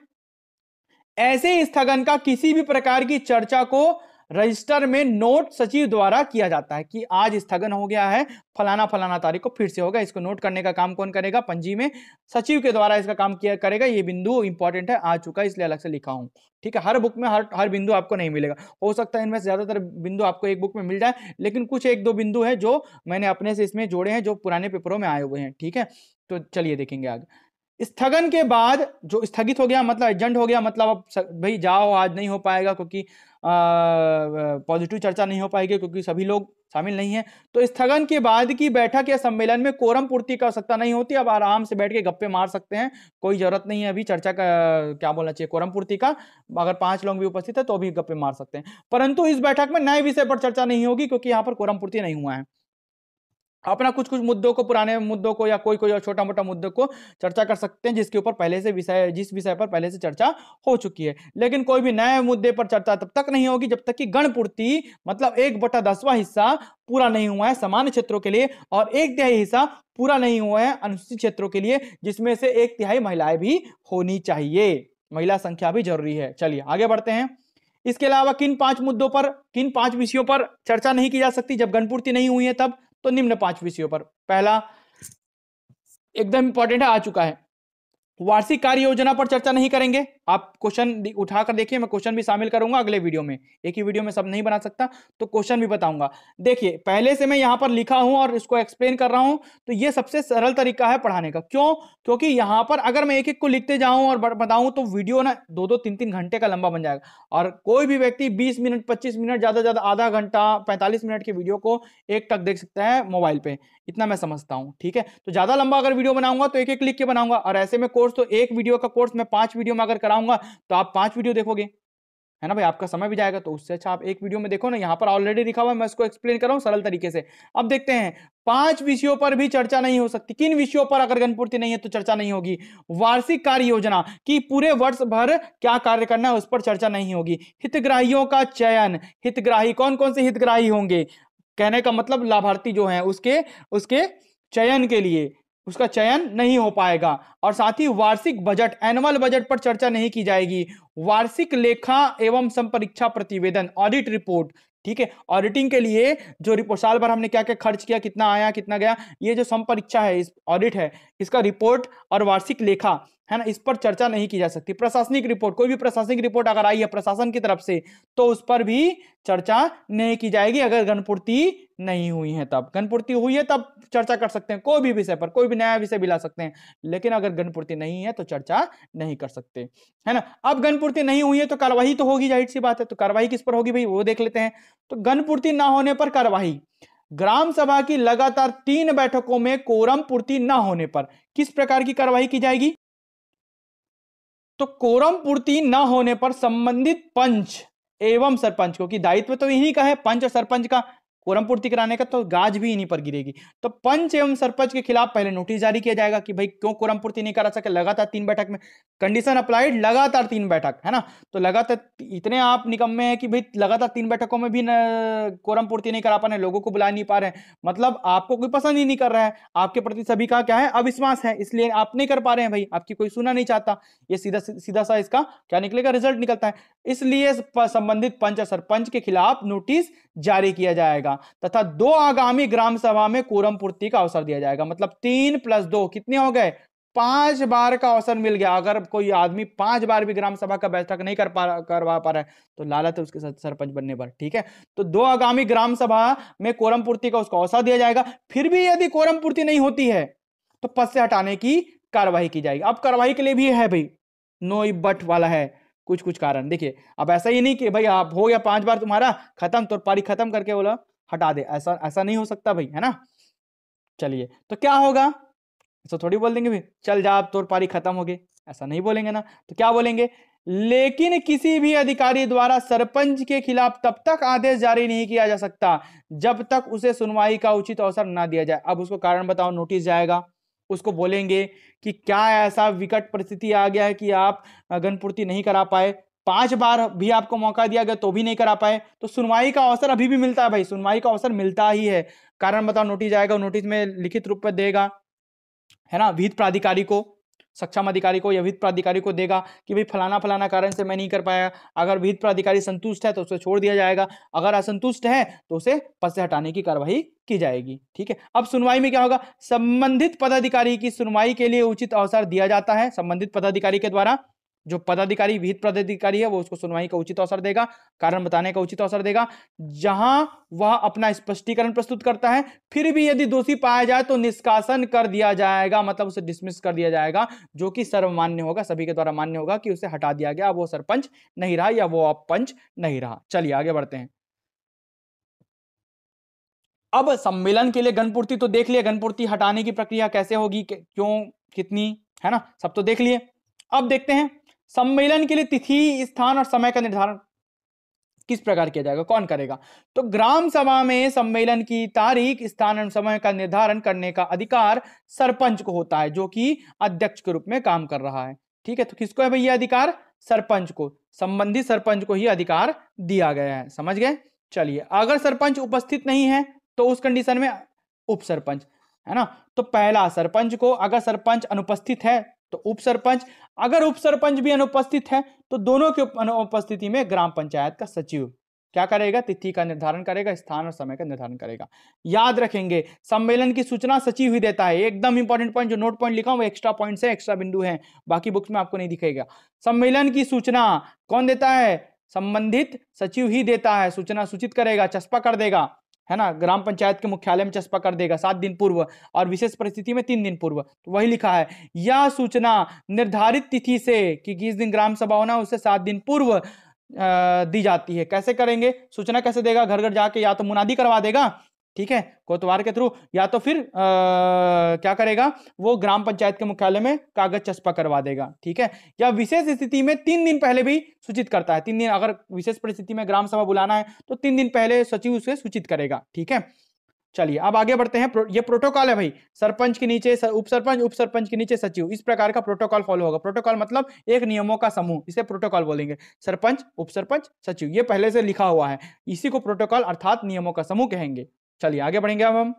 ऐसे स्थगन का किसी भी प्रकार की चर्चा को रजिस्टर में नोट सचिव द्वारा किया जाता है कि आज स्थगन हो गया है, फलाना फलाना तारीख को फिर से होगा। इसको नोट करने का काम कौन करेगा? पंजी में सचिव के द्वारा इसका काम किया करेगा। ये बिंदु इंपॉर्टेंट है, आ चुका है, इसलिए अलग से लिखा हूं। ठीक है, हर बुक में हर हर बिंदु आपको नहीं मिलेगा, हो सकता है इनमें से ज्यादातर बिंदु आपको एक बुक में मिल जाए, लेकिन कुछ एक दो बिंदु है जो मैंने अपने से इसमें जोड़े हैं, जो पुराने पेपरों में आए हुए हैं। ठीक है, तो चलिए देखेंगे आगे। स्थगन के बाद जो स्थगित हो गया मतलब एडजंट हो गया, मतलब अब भाई जाओ, आज नहीं हो पाएगा क्योंकि पॉजिटिव चर्चा नहीं हो पाएगी, क्योंकि सभी लोग शामिल नहीं है, तो स्थगन के बाद की बैठक या सम्मेलन में कोरम पूर्ति की आवश्यकता नहीं होती। अब आराम से बैठ के गप्पे मार सकते हैं, कोई जरूरत नहीं है अभी चर्चा का, क्या बोलना चाहिए, कोरम पूर्ति का। अगर पांच लोग भी उपस्थित है तो अभी गप्पे मार सकते हैं, परंतु इस बैठक में नए विषय पर चर्चा नहीं होगी, क्योंकि यहाँ पर कोरम पूर्ति नहीं हुआ है। अपना कुछ कुछ मुद्दों को, पुराने मुद्दों को या कोई कोई और छोटा मोटा मुद्दों को चर्चा कर सकते हैं, जिसके ऊपर पहले से विषय जिस विषय पर पहले से चर्चा हो चुकी है, लेकिन कोई भी नए मुद्दे पर चर्चा तब तक नहीं होगी जब तक कि गणपूर्ति मतलब एक बटा दसवां हिस्सा पूरा नहीं हुआ है सामान्य क्षेत्रों के लिए, और एक तिहाई हिस्सा पूरा नहीं हुआ है अनुसूचित क्षेत्रों के लिए, जिसमें से एक तिहाई महिलाएं भी होनी चाहिए, महिला संख्या भी जरूरी है। चलिए आगे बढ़ते हैं। इसके अलावा किन पांच मुद्दों पर, किन पांच विषयों पर चर्चा नहीं की जा सकती जब गणपूर्ति नहीं हुई है तब, तो निम्न पांच विषयों पर। पहला एकदम इंपॉर्टेंट है, आ चुका है, वार्षिक कार्य योजना पर चर्चा नहीं करेंगे। आप क्वेश्चन उठाकर देखिए, मैं क्वेश्चन भी शामिल करूंगा अगले वीडियो में, एक ही वीडियो में सब नहीं बना सकता तो क्वेश्चन भी बताऊंगा। देखिए पहले से मैं यहाँ पर लिखा हूं और इसको एक्सप्लेन कर रहा हूं, तो ये सबसे सरल तरीका है पढ़ाने का। क्यों? क्योंकि यहाँ पर अगर मैं एक एक को लिखते जाऊं और बताऊं तो वीडियो ना दो दो तीन तीन घंटे का लंबा बन जाएगा, और कोई भी व्यक्ति बीस मिनट पच्चीस मिनट ज्यादा ज्यादा आधा घंटा पैंतालीस मिनट के वीडियो को एक तक देख सकता है मोबाइल पे, इतना मैं समझता हूँ। ठीक है, तो ज्यादा लंबा अगर वीडियो बनाऊंगा तो एक एक लिख के बनाऊंगा, और ऐसे में कोर्स तो एक वीडियो का कोर्स मैं पांच वीडियो में अगर कराऊंगा तो आप पांच वीडियो देखोगे, है ना भाई, आपका समय भी जाएगा। तो उससे अच्छा आप एक वीडियो में देखो ना, यहाँ पर ऑलरेडी लिखा हुआ है, मैं इसको एक्सप्लेन कर रहा हूँ सरल तरीके से। अब देखते हैं, पांच विषयों पर भी चर्चा नहीं हो सकती। किन विषयों पर? अगर गणपूर्ति नहीं है तो चर्चा नहीं होगी। वार्षिक कार्य योजना की पूरे वर्ष भर क्या कार्य करना है उस पर चर्चा नहीं होगी। हितग्राहियों का चयन, हितग्राही कौन कौन से हितग्राही होंगे, कहने का मतलब लाभार्थी जो है उसके उसके चयन के लिए उसका चयन नहीं हो पाएगा। और साथ ही वार्षिक बजट, एनुअल बजट पर चर्चा नहीं की जाएगी। वार्षिक लेखा एवं संपरीक्षा प्रतिवेदन, ऑडिट रिपोर्ट, ठीक है, ऑडिटिंग के लिए जो रिपोर्ट साल भर हमने क्या क्या खर्च किया, कितना आया कितना गया, ये जो संपरीक्षा है, इस ऑडिट है, इसका रिपोर्ट और वार्षिक लेखा है ना, इस पर चर्चा नहीं की जा सकती। प्रशासनिक रिपोर्ट, कोई भी प्रशासनिक रिपोर्ट अगर आई है प्रशासन की तरफ से तो उस पर भी चर्चा नहीं की जाएगी अगर गणपूर्ति नहीं हुई है। तब गणपूर्ति हुई है तब चर्चा कर सकते हैं कोई भी विषय पर, कोई भी नया विषय भी ला सकते हैं, लेकिन अगर गणपूर्ति नहीं है तो चर्चा नहीं कर सकते, है ना। अब गणपूर्ति नहीं हुई है तो कार्यवाही तो होगी, जाहिर सी बात है। तो कार्यवाही किस पर होगी भाई, वो देख लेते हैं। तो गणपूर्ति ना होने पर कार्यवाही, ग्राम सभा की लगातार तीन बैठकों में कोरम पूर्ति ना होने पर किस प्रकार की कार्यवाही की जाएगी? तो कोरम पूर्ति न होने पर संबंधित पंच एवं सरपंच को, कि दायित्व तो इन्हीं का है पंच और सरपंच का, कोरम पूर्ति कराने का, तो गाज भी इन्हीं पर गिरेगी। तो पंच एवं सरपंच के खिलाफ पहले नोटिस जारी किया जाएगा कि भाई क्यों कोरम पूर्ति नहीं करा सके लगातार तीन बैठक में। कंडीशन अप्लाइड, लगातार तीन बैठक, है ना। तो लगातार, इतने आप निकम्मे हैं कि भाई लगातार तीन बैठकों में भी कोरम पूर्ति नहीं करा पा रहे, लोगों को बुला नहीं पा रहे, मतलब आपको कोई पसंद ही नहीं कर रहा है, आपके प्रति सभी का क्या है, अविश्वास है, इसलिए आप नहीं कर पा रहे हैं भाई, आपकी कोई सुना नहीं चाहता। ये सीधा सीधा सा इसका क्या निकलेगा, रिजल्ट निकलता है। इसलिए संबंधित पंच और सरपंच के खिलाफ नोटिस जारी किया जाएगा तथा दो आगामी ग्राम सभा में कोरम पूर्ति का अवसर दिया जाएगा। मतलब तीन प्लस दो कितने हो गए, पांच बार का अवसर मिल गया। अगर कोई आदमी पांच बार भी ग्राम सभा का बैठक नहीं कर पा करवा पा रहा है तो लालच है उसके साथ सरपंच बनने पर, ठीक है। तो दो आगामी ग्राम सभा में कोरम पूर्ति का उसको अवसर दिया जाएगा। फिर भी यदि कोरम पूर्ति नहीं होती है तो पद से हटाने की कार्रवाई की जाएगी। अब कार्रवाई के लिए भी है भाई, नो बट वाला है, कुछ कुछ कारण। देखिए अब ऐसा ही नहीं कि भाई आप हो गया पांच बार तुम्हारा खत्म तो पारी खत्म करके बोला हटा दे, ऐसा ऐसा नहीं हो सकता भाई, है ना। चलिए तो क्या होगा, ऐसा थोड़ी बोल देंगे भाई चल जा अब तोर पारी खत्म हो गई, ऐसा नहीं बोलेंगे ना। तो क्या बोलेंगे, लेकिन किसी भी अधिकारी द्वारा सरपंच के खिलाफ तब तक आदेश जारी नहीं किया जा सकता जब तक उसे सुनवाई का उचित अवसर ना दिया जाए। अब उसको कारण बताओ नोटिस जाएगा, उसको बोलेंगे कि क्या ऐसा विकट परिस्थिति आ गया है कि आप गणपूर्ति नहीं करा पाए, पांच बार भी आपको मौका दिया गया तो भी नहीं करा पाए। तो सुनवाई का अवसर अभी भी मिलता है भाई, सुनवाई का अवसर मिलता ही है। कारण बताओ नोटिस जाएगा, नोटिस में लिखित रूप में देगा, है ना, विहित प्राधिकारी को, सक्षम अधिकारी को या विहित प्राधिकारी को देगा कि भाई फलाना फलाना कारण से मैं नहीं कर पाया। अगर विहित प्राधिकारी संतुष्ट है तो उसे छोड़ दिया जाएगा, अगर असंतुष्ट है तो उसे पद से हटाने की कार्यवाही की जाएगी, ठीक है। अब सुनवाई में क्या होगा, संबंधित पदाधिकारी की सुनवाई के लिए उचित अवसर दिया जाता है। संबंधित पदाधिकारी के द्वारा जो पदाधिकारी विहित पदाधिकारी है वो उसको सुनवाई का उचित अवसर देगा, कारण बताने का उचित अवसर देगा, जहां वह अपना स्पष्टीकरण प्रस्तुत करता है। फिर भी यदि दोषी पाया जाए तो निष्कासन कर दिया जाएगा, मतलब उसे डिसमिस कर दिया जाएगा, जो कि सर्वमान्य होगा, सभी के द्वारा मान्य होगा कि उसे हटा दिया गया, वो सरपंच नहीं रहा या वो अब पंच नहीं रहा। चलिए आगे बढ़ते हैं। अब सम्मेलन के लिए गणपूर्ति तो देख लिए, गणपूर्ति हटाने की प्रक्रिया कैसे होगी, क्यों, कितनी, है ना, सब तो देख लिए। अब देखते हैं सम्मेलन के लिए तिथि, स्थान और समय का निर्धारण किस प्रकार किया जाएगा, कौन करेगा। तो ग्राम सभा में सम्मेलन की तारीख, स्थान और समय का निर्धारण करने का अधिकार सरपंच को होता है, जो कि अध्यक्ष के रूप में काम कर रहा है, ठीक है। तो किसको है भैया अधिकार, सरपंच को, संबंधित सरपंच को ही अधिकार दिया गया है, समझ गए। चलिए, अगर सरपंच उपस्थित नहीं है तो उस कंडीशन में उप सरपंच, है ना। तो पहला सरपंच को, अगर सरपंच अनुपस्थित है तो उप सरपंच, अगर उप सरपंच भी अनुपस्थित है तो दोनों के अनुपस्थिति में ग्राम पंचायत का सचिव, क्या करेगा, तिथि का निर्धारण करेगा, स्थान और समय का निर्धारण करेगा। याद रखेंगे, सम्मेलन की सूचना सचिव ही देता है। एकदम इंपॉर्टेंट पॉइंट, जो नोट पॉइंट लिखा हूं वो एक्स्ट्रा पॉइंट्स है, एक्स्ट्रा बिंदु है, बाकी बुक्स में आपको नहीं दिखेगा। सम्मेलन की सूचना कौन देता है, संबंधित सचिव ही देता है। सूचना सूचित करेगा, चस्पा कर देगा, है ना, ग्राम पंचायत के मुख्यालय में चस्पा कर देगा सात दिन पूर्व और विशेष परिस्थिति में तीन दिन पूर्व, तो वही लिखा है। यह सूचना निर्धारित तिथि से कि किस दिन ग्राम सभा होना उससे सात दिन पूर्व दी जाती है। कैसे करेंगे, सूचना कैसे देगा, घर घर जाके या तो मुनादी करवा देगा, ठीक है, कोतवाल के थ्रू, या तो फिर आ, क्या करेगा वो ग्राम पंचायत के मुख्यालय में कागज चस्पा करवा देगा, ठीक है। या विशेष स्थिति में तीन दिन पहले भी सूचित करता है, तीन दिन अगर विशेष परिस्थिति में ग्राम सभा बुलाना है तो तीन दिन पहले सचिव उसे सूचित करेगा, ठीक है। चलिए अब आगे बढ़ते हैं। प्रो, ये प्रोटोकॉल है भाई, सरपंच के नीचे उप सरपंच, उप सरपंच के नीचे सचिव, इस प्रकार का प्रोटोकॉल फॉलो होगा। प्रोटोकॉल मतलब एक नियमों का समूह, इसे प्रोटोकॉल बोलेंगे। सरपंच, उप सरपंच, सचिव, ये पहले से लिखा हुआ है, इसी को प्रोटोकॉल अर्थात नियमों का समूह कहेंगे। चलिए आगे बढ़ेंगे अब हम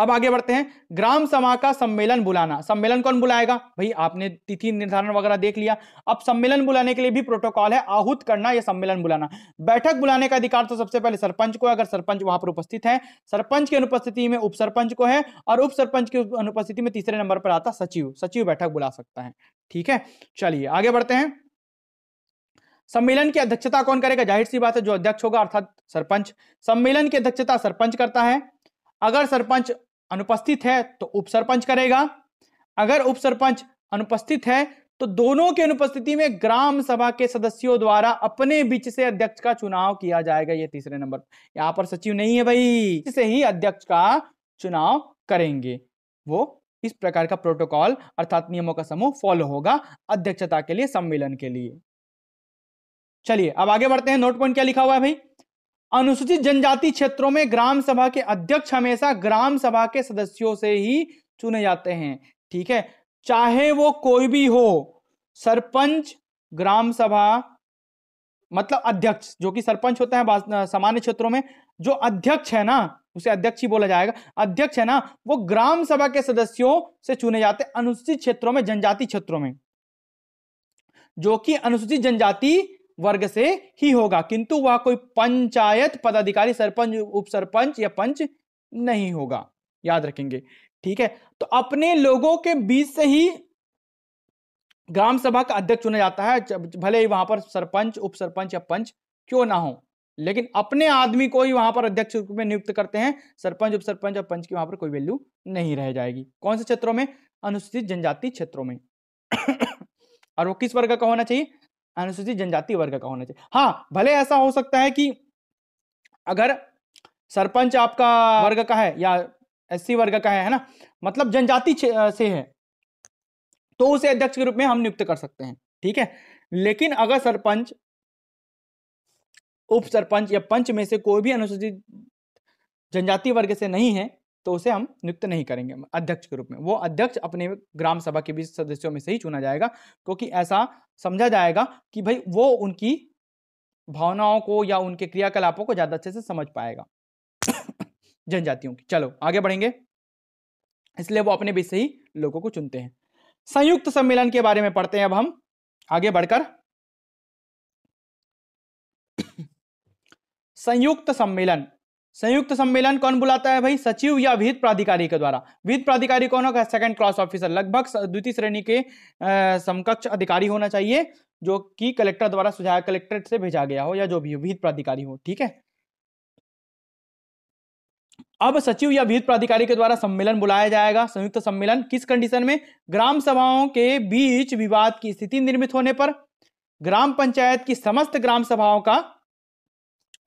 अब आगे बढ़ते हैं। ग्राम सभा का सम्मेलन बुलाना, सम्मेलन कौन बुलाएगा भाई, आपने तिथि निर्धारण वगैरह देख लिया। अब सम्मेलन बुलाने के लिए भी प्रोटोकॉल है, आहूत करना या सम्मेलन बुलाना। बैठक बुलाने का अधिकार तो सबसे पहले सरपंच को है, अगर सरपंच वहां पर उपस्थित है। सरपंच की अनुपस्थिति में उप सरपंच को है, और उप सरपंच की अनुपस्थिति में तीसरे नंबर पर आता सचिव, सचिव बैठक बुला सकता है, ठीक है। चलिए आगे बढ़ते हैं। सम्मेलन की अध्यक्षता कौन करेगा, जाहिर सी बात है जो अध्यक्ष होगा अर्थात सरपंच। सम्मेलन की अध्यक्षता सरपंच करता है, अगर सरपंच अनुपस्थित है तो उप सरपंच करेगा, अगर उप सरपंच अनुपस्थित है तो दोनों की अनुपस्थिति में ग्राम सभा के सदस्यों द्वारा अपने बीच से अध्यक्ष का चुनाव किया जाएगा। ये तीसरे नंबर, यहाँ पर सचिव नहीं है भाई, इसे ही अध्यक्ष का चुनाव करेंगे। वो इस प्रकार का प्रोटोकॉल अर्थात नियमों का समूह फॉलो होगा अध्यक्षता के लिए, सम्मेलन के लिए। चलिए अब आगे बढ़ते हैं। नोट पॉइंट क्या लिखा हुआ है भाई, अनुसूचित जनजाति क्षेत्रों में ग्राम सभा के अध्यक्ष हमेशा ग्राम सभा के सदस्यों से ही चुने जाते हैं, ठीक है, चाहे वो कोई भी हो। सरपंच ग्राम सभा मतलब अध्यक्ष, जो कि सरपंच होता है सामान्य क्षेत्रों में, जो अध्यक्ष है ना उसे अध्यक्ष ही बोला जाएगा, अध्यक्ष है ना वो ग्राम सभा के सदस्यों से चुने जाते हैं अनुसूचित क्षेत्रों में, जनजाति क्षेत्रों में, जो कि अनुसूचित जनजाति वर्ग से ही होगा, किंतु वह कोई पंचायत पदाधिकारी सरपंच, उप सरपंच या पंच नहीं होगा, याद रखेंगे, ठीक है। तो अपने लोगों के बीच से ही ग्राम सभा का अध्यक्ष चुना जाता है, भले ही वहां पर सरपंच, उप सरपंच या पंच क्यों ना हो, लेकिन अपने आदमी को ही वहां पर अध्यक्ष में नियुक्त करते हैं। सरपंच, उप सरपंच या पंच की वहां पर कोई वैल्यू नहीं रह जाएगी। कौन से क्षेत्रों में, अनुसूचित जनजाति क्षेत्रों में और वो किस वर्ग का होना चाहिए, अनुसूचित जनजाति वर्ग का होना चाहिए। हाँ, भले ऐसा हो सकता है कि अगर सरपंच आपका वर्ग का है या एससी वर्ग का है, है ना, मतलब जनजाति से है, तो उसे अध्यक्ष के रूप में हम नियुक्त कर सकते हैं, ठीक है। लेकिन अगर सरपंच, उप सरपंच या पंच में से कोई भी अनुसूचित जनजाति वर्ग से नहीं है तो उसे हम नियुक्त नहीं करेंगे अध्यक्ष के रूप में। वो अध्यक्ष अपने ग्राम सभा के बीस सदस्यों में से ही चुना जाएगा, क्योंकि ऐसा समझा जाएगा कि भाई वो उनकी भावनाओं को या उनके क्रियाकलापों को ज्यादा अच्छे से समझ पाएगा जनजातियों की। चलो आगे बढ़ेंगे, इसलिए वो अपने बीच से ही लोगों को चुनते हैं। संयुक्त सम्मेलन के बारे में पढ़ते हैं अब हम आगे बढ़कर। संयुक्त सम्मेलन, संयुक्त सम्मेलन कौन बुलाता है भाई, सचिव या विहित प्राधिकारी के द्वारा। विहित प्राधिकारी कौन होगा, सेकंड क्लास ऑफिसर, लगभग द्वितीय श्रेणी के समकक्ष अधिकारी होना चाहिए, जो कि कलेक्टर द्वारा सुझाव, कलेक्ट्रेट से भेजा गया हो या जो भी विहित प्राधिकारी हो, ठीक है। अब सचिव या विहित प्राधिकारी के द्वारा सम्मेलन बुलाया जाएगा, संयुक्त सम्मेलन। किस कंडीशन में, ग्राम सभाओं के बीच विवाद की स्थिति निर्मित होने पर ग्राम पंचायत की समस्त ग्राम सभाओं का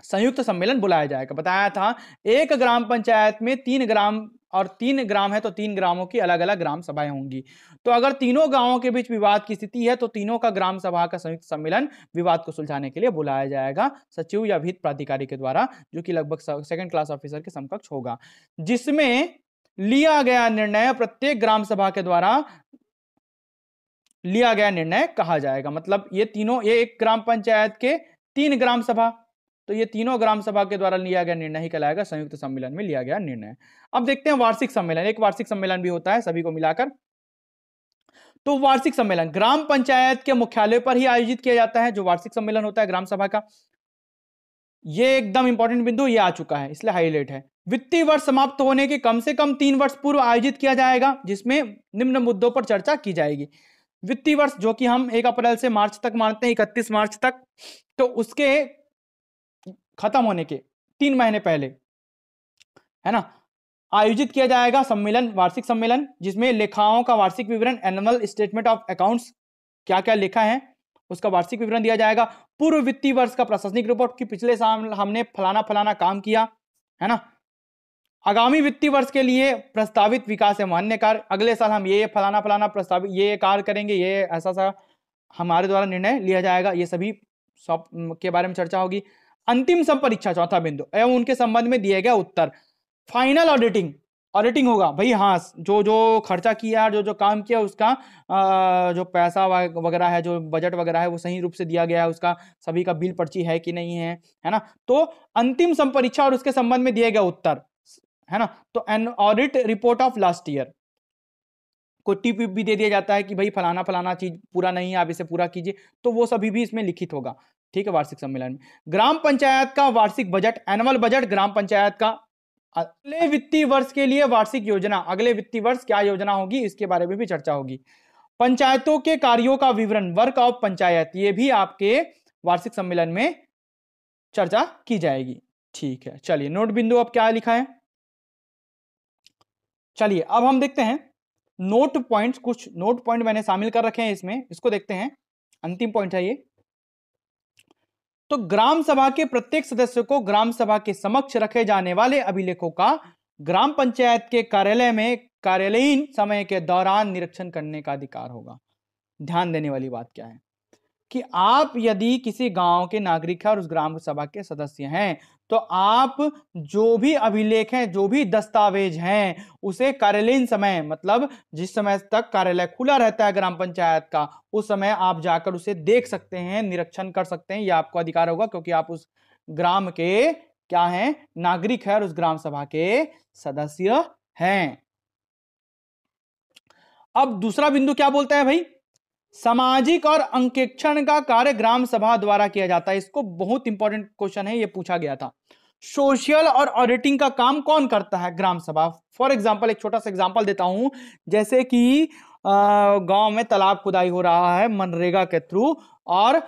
संयुक्त सम्मेलन बुलाया जाएगा। बताया था एक ग्राम पंचायत में तीन ग्राम और तीन ग्राम है तो तीन ग्रामों की अलग अलग ग्राम सभाएं होंगी, तो अगर तीनों गांवों के बीच विवाद की स्थिति है तो तीनों का ग्राम सभा का संयुक्त सम्मेलन विवाद को सुलझाने के लिए बुलाया जाएगा सचिव या विहित प्राधिकारी के द्वारा, जो कि लगभग सेकंड क्लास ऑफिसर के समकक्ष होगा, जिसमें लिया गया निर्णय प्रत्येक ग्राम सभा के द्वारा लिया गया निर्णय कहा जाएगा। मतलब ये तीनों, ये एक ग्राम पंचायत के तीन ग्राम सभा, तो ये तीनों ग्राम सभा के द्वारा लिया गया निर्णय ही कहलाएगा संयुक्त सम्मेलन में लिया गया निर्णय। अब देखते हैं वार्षिक सम्मेलन, एक वार्षिक सम्मेलन भी होता है सभी को मिलाकर। तो वार्षिक सम्मेलन ग्राम पंचायत के मुख्यालय पर ही आयोजित किया जाता है, जो वार्षिक सम्मेलन होता है ग्राम सभा का। ये एकदम इंपॉर्टेंट बिंदु ये आ चुका है, इसलिए हाईलाइट है। वित्तीय वर्ष समाप्त होने के कम से कम तीन वर्ष पूर्व आयोजित किया जाएगा, जिसमें निम्न मुद्दों पर चर्चा की जाएगी। वित्तीय वर्ष जो कि हम एक अप्रैल से मार्च तक मानते हैं, इकतीस मार्च तक, तो उसके खत्म होने के तीन महीने पहले, है ना, आयोजित किया जाएगा सम्मेलन, वार्षिक सम्मेलन, जिसमें लेखाओं का वार्षिक विवरण, एनुअल स्टेटमेंट ऑफ अकाउंट्स, क्या क्या लेखा है उसका वार्षिक विवरण दिया जाएगा। पूर्व वित्तीय वर्ष का प्रशासनिक रिपोर्ट कि पिछले साल हमने फलाना फलाना काम किया, है ना। आगामी वित्तीय वर्ष के लिए प्रस्तावित विकास एवं अन्य कार्य, अगले साल हम ये फलाना फलाना प्रस्तावित ये कार्य करेंगे, ये ऐसा सा हमारे द्वारा निर्णय लिया जाएगा, ये सभी सब के बारे में चर्चा होगी। अंतिम सम परीक्षा चौथा बिंदु एवं उनके संबंध में दिए गए उत्तर। फाइनल ऑडिटिंग, ऑडिटिंग होगा भाई, हाँ, जो जो खर्चा किया, जो जो काम किया, उसका आ, जो पैसा वगैरह है, जो बजट वगैरह है, वो सही रूप से दिया गया है, उसका सभी का बिल पर्ची है कि नहीं है, है ना। तो अंतिम सम परीक्षा और उसके संबंध में दिए गए उत्तर, है ना। तो an audit report of last year को टिप भी दे दिया जाता है कि भाई फलाना फलाना चीज पूरा नहीं है, आप इसे पूरा कीजिए, तो वो सभी भी इसमें लिखित होगा, ठीक है, वार्षिक सम्मेलन में। ग्राम पंचायत का वार्षिक बजट, एनुअल बजट ग्राम पंचायत का। अगले वित्तीय वर्ष के लिए वार्षिक योजना, अगले वित्तीय वर्ष क्या योजना होगी, इसके बारे में भी चर्चा होगी। पंचायतों के कार्यों का विवरण, वर्क ऑफ पंचायत, ये भी आपके वार्षिक सम्मेलन में चर्चा की जाएगी, ठीक है। चलिए नोट बिंदु अब क्या लिखा है, चलिए अब हम देखते हैं नोट पॉइंट। कुछ नोट पॉइंट मैंने शामिल कर रखे हैं इसमें, इसको देखते हैं, अंतिम पॉइंट है ये। तो ग्राम सभा के प्रत्येक सदस्य को ग्राम सभा के समक्ष रखे जाने वाले अभिलेखों का ग्राम पंचायत के कार्यालय में कार्यालयीन समय के दौरान निरीक्षण करने का अधिकार होगा। ध्यान देने वाली बात क्या है कि आप यदि किसी गांव के नागरिक हैं और उस ग्राम सभा के सदस्य हैं, तो आप जो भी अभिलेख हैं, जो भी दस्तावेज हैं, उसे कार्यालयीन समय, मतलब जिस समय तक कार्यालय खुला रहता है ग्राम पंचायत का, उस समय आप जाकर उसे देख सकते हैं, निरीक्षण कर सकते हैं, यह आपको अधिकार होगा, क्योंकि आप उस ग्राम के क्या हैं, नागरिक हैं और उस ग्राम सभा के सदस्य हैं। अब दूसरा बिंदु क्या बोलता है भाई, सामाजिक और अंकेक्षण का कार्य ग्राम सभा द्वारा किया जाता है। इसको बहुत इंपॉर्टेंट क्वेश्चन है, ये पूछा गया था। सोशल और ऑडिटिंग का काम कौन करता है, ग्राम सभा। फॉर एग्जांपल, एक छोटा सा एग्जांपल देता हूं, जैसे कि गांव में तालाब खुदाई हो रहा है मनरेगा के थ्रू, और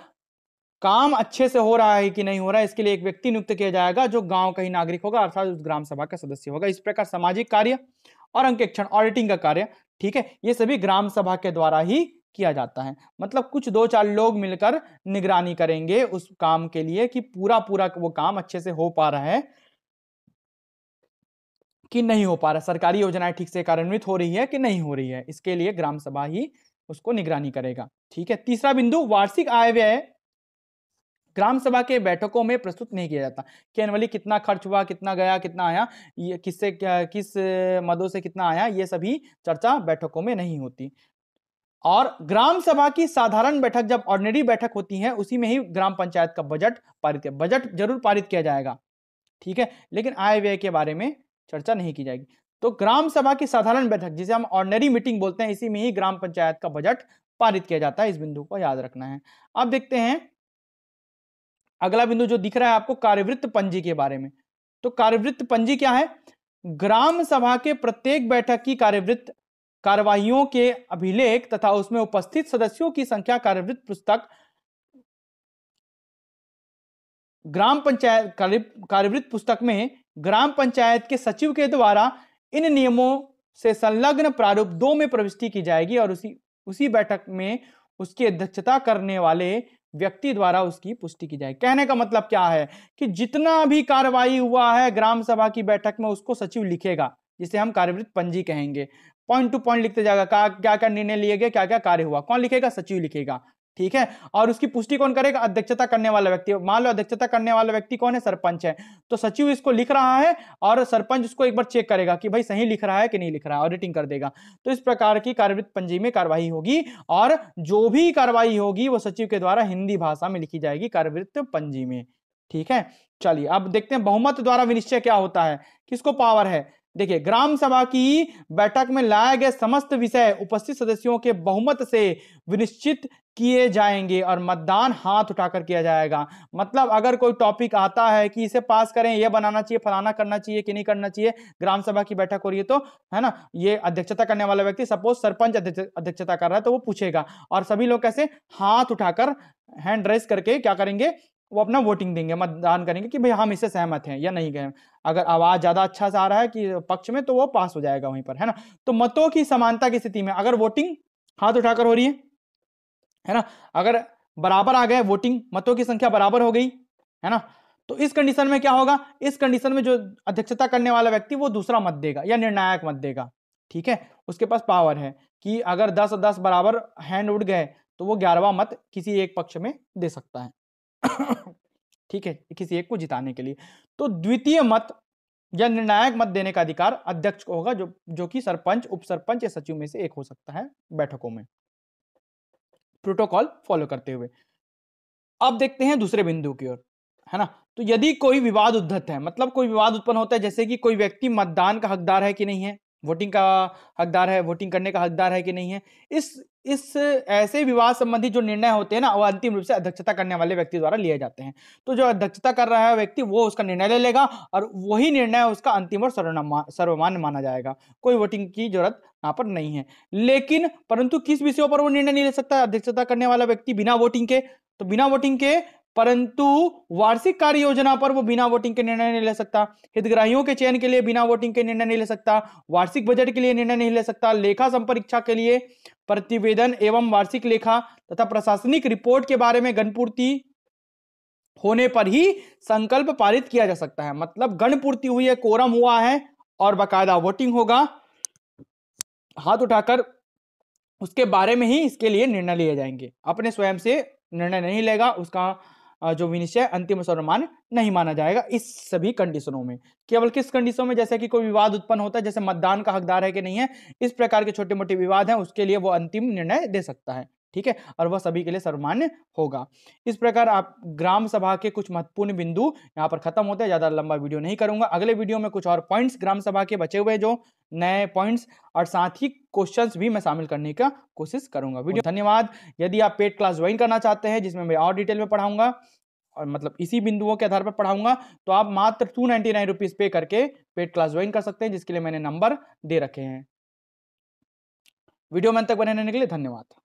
काम अच्छे से हो रहा है कि नहीं हो रहा है, इसके लिए एक व्यक्ति नियुक्त किया जाएगा जो गाँव का ही नागरिक होगा, अर्थात उस ग्राम सभा का सदस्य होगा। इस प्रकार सामाजिक कार्य और अंकेक्षण, ऑडिटिंग का कार्य, ठीक है, ये सभी ग्राम सभा के द्वारा ही किया जाता है। मतलब कुछ दो चार लोग मिलकर निगरानी करेंगे उस काम के लिए कि पूरा पूरा वो काम अच्छे से हो पा रहा है कि नहीं हो पा रहा है, सरकारी योजनाएं ठीक से कार्यान्वित हो रही है कि नहीं हो रही है, इसके लिए ग्राम सभा ही उसको निगरानी करेगा, ठीक है। तीसरा बिंदु, वार्षिक आय व्यय ग्राम सभा के बैठकों में प्रस्तुत नहीं किया जाता कि एनुअली कितना खर्च हुआ, कितना गया, कितना आया, ये किससे किस मदों से कितना आया, ये सभी चर्चा बैठकों में नहीं होती। और ग्राम सभा की साधारण बैठक, जब ऑर्डिनरी बैठक होती है, उसी में ही ग्राम पंचायत का बजट पारित किया, बजट जरूर पारित किया जाएगा, ठीक है, लेकिन आय व्यय के बारे में चर्चा नहीं की जाएगी। तो ग्राम सभा की साधारण बैठक, जिसे हम ऑर्डिनरी मीटिंग बोलते हैं, इसी में ही ग्राम पंचायत का बजट पारित किया जाता है, इस बिंदु को याद रखना है। अब देखते हैं अगला बिंदु जो दिख रहा है आपको, कार्यवृत्त पंजी के बारे में। तो कार्यवृत्त पंजी क्या है, ग्राम सभा के प्रत्येक बैठक की कार्यवृत्त, कार्यवाहियों के अभिलेख तथा उसमें उपस्थित सदस्यों की संख्या, कार्यवृत्त पुस्तक, ग्राम पंचायत कार्यवृत्त पुस्तक में ग्राम पंचायत के सचिव के द्वारा इन नियमों से संलग्न प्रारूप दो में प्रविष्टि की जाएगी, और उसी उसी बैठक में उसकी अध्यक्षता करने वाले व्यक्ति द्वारा उसकी पुष्टि की जाएगी। कहने का मतलब क्या है कि जितना भी कार्यवाही हुआ है ग्राम सभा की बैठक में, उसको सचिव लिखेगा, जिसे हम कार्यवृत्त पंजी कहेंगे। पॉइंट टू पॉइंट लिखते जाएगा, क्या क्या निर्णय लिए गए, क्या क्या कार्य हुआ, कौन लिखेगा, सचिव लिखेगा, ठीक है। और उसकी पुष्टि कौन करेगा, अध्यक्षता करने वाला व्यक्ति। मान लो अध्यक्षता करने वाला व्यक्ति कौन है, सरपंच है, तो सचिव इसको लिख रहा है और सरपंच इसको एक बार चेक करेगा कि भाई सही लिख रहा है कि नहीं लिख रहा है, ऑडिटिंग कर देगा। तो इस प्रकार की कार्यवृत्त पंजी में कार्यवाही होगी, और जो भी कार्यवाही होगी वो सचिव के द्वारा हिंदी भाषा में लिखी जाएगी कार्यवृत्त पंजी में, ठीक है। चलिए अब देखते हैं बहुमत द्वारा विनिश्चय क्या होता है, किसको पावर है। देखिए, ग्राम सभा की बैठक में लाए गए समस्त विषय उपस्थित सदस्यों के बहुमत से विनिश्चित किए जाएंगे और मतदान हाथ उठाकर किया जाएगा। मतलब अगर कोई टॉपिक आता है कि इसे पास करें, यह बनाना चाहिए, फलाना करना चाहिए कि नहीं करना चाहिए, ग्राम सभा की बैठक हो रही है तो है ना, ये अध्यक्षता करने वाला व्यक्ति सपोज सरपंच अध्यक्षता कर रहा है तो वो पूछेगा और सभी लोग कैसे हाथ उठाकर हैंड रेस करके क्या करेंगे, वो अपना वोटिंग देंगे, मतदान करेंगे कि भाई हम इससे सहमत हैं या नहीं गए। अगर आवाज ज्यादा अच्छा से आ रहा है कि पक्ष में तो वो पास हो जाएगा वहीं पर, है ना। तो मतों की समानता की स्थिति में अगर वोटिंग हाथ उठाकर हो रही है, है ना, अगर बराबर आ गए वोटिंग, मतों की संख्या बराबर हो गई, है ना, तो इस कंडीशन में क्या होगा, इस कंडीशन में जो अध्यक्षता करने वाला व्यक्ति वो दूसरा मत देगा या निर्णायक मत देगा। ठीक है, उसके पास पावर है कि अगर दस और दस बराबर हैंड उठ गए तो वो ग्यारहवां मत किसी एक पक्ष में दे सकता है ठीक है, किसी एक को जिताने के लिए। तो द्वितीय मत या निर्णायक मत देने का अधिकार अध्यक्ष को होगा, जो जो कि सरपंच, उप सरपंच या सचिव में से एक हो सकता है बैठकों में, प्रोटोकॉल फॉलो करते हुए। अब देखते हैं दूसरे बिंदु की ओर, है ना। तो यदि कोई विवाद उद्धत है, मतलब कोई विवाद उत्पन्न होता है, जैसे कि कोई व्यक्ति मतदान का हकदार है कि नहीं है, वोटिंग का हकदार है, वोटिंग करने का हकदार है कि नहीं है, इस इस ऐसे विवाद संबंधी जो निर्णय होते हैं ना, वो अंतिम रूप से अध्यक्षता करने वाले व्यक्ति द्वारा लिए जाते हैं। तो जो अध्यक्षता कर रहा है व्यक्ति वो उसका निर्णय ले लेगा और वही निर्णय उसका अंतिम और सर्वमान्य माना जाएगा, कोई वोटिंग की जरूरत यहाँ पर नहीं है। लेकिन परंतु किस विषयों पर वो निर्णय नहीं ले सकता अध्यक्षता करने वाला व्यक्ति बिना वोटिंग के, तो बिना वोटिंग के परंतु वार्षिक कार्य योजना पर वो बिना वोटिंग के निर्णय नहीं ले सकता, हितग्राहियों के चयन के लिए बिना वोटिंग के निर्णय नहीं ले सकता, वार्षिक बजट के लिए निर्णय नहीं ले सकता, लेखा संपरीक्षा के लिए प्रतिवेदन एवं वार्षिक लेखा तथा प्रशासनिक रिपोर्ट के बारे में गणपूर्ति होने पर ही संकल्प पारित किया जा सकता है। मतलब गणपूर्ति हुई है, कोरम हुआ है और बाकायदा वोटिंग होगा, हाथ उठाकर उसके बारे में ही इसके लिए निर्णय लिए जाएंगे, अपने स्वयं से निर्णय नहीं लेगा, उसका जो विनिश्चय अंतिम सर्वमान्य नहीं माना जाएगा इस सभी कंडीशनों में। केवल किस कंडीशनों में, जैसे कि कोई विवाद उत्पन्न होता है, जैसे मतदान का हकदार है कि नहीं है, इस प्रकार के छोटे मोटे विवाद हैं, उसके लिए वो अंतिम निर्णय दे सकता है। ठीक है, और वह सभी के लिए सर्वमान्य होगा। इस प्रकार आप ग्राम सभा के कुछ महत्वपूर्ण बिंदु यहाँ पर खत्म होते हैं। ज्यादा लंबा वीडियो नहीं करूंगा, अगले वीडियो में कुछ और पॉइंट्स ग्राम सभा के बचे हुए जो नए पॉइंट्स और साथ ही क्वेश्चंस भी मैं शामिल करने का कोशिश करूंगा। वीडियो धन्यवाद। यदि आप पेड क्लास ज्वाइन करना चाहते हैं जिसमें मैं और डिटेल में पढ़ाऊंगा और मतलब इसी बिंदुओं के आधार पर पढ़ाऊंगा, तो आप मात्र टू नाइन्टी नाइन रुपीज पे करके पेड क्लास ज्वाइन कर सकते हैं, जिसके लिए मैंने नंबर दे रखे हैं। वीडियो में अंत तक बने रहने के लिए धन्यवाद।